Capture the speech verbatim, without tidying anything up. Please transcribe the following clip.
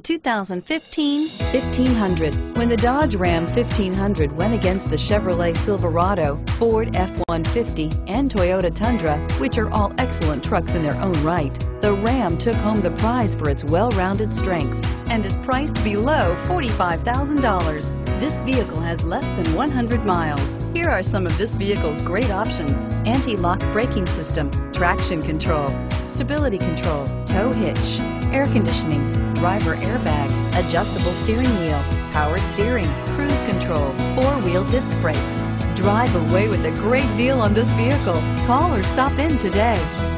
the two thousand fifteen fifteen hundred. When the Dodge Ram fifteen hundred went against the Chevrolet Silverado, Ford F one fifty, and Toyota Tundra, which are all excellent trucks in their own right, the Ram took home the prize for its well-rounded strengths and is priced below forty-five thousand dollars. This vehicle has less than one hundred miles. Here are some of this vehicle's great options: anti-lock braking system, traction control, stability control, tow hitch, air conditioning, driver airbag, adjustable steering wheel, power steering, cruise control, four-wheel disc brakes. Drive away with a great deal on this vehicle. Call or stop in today.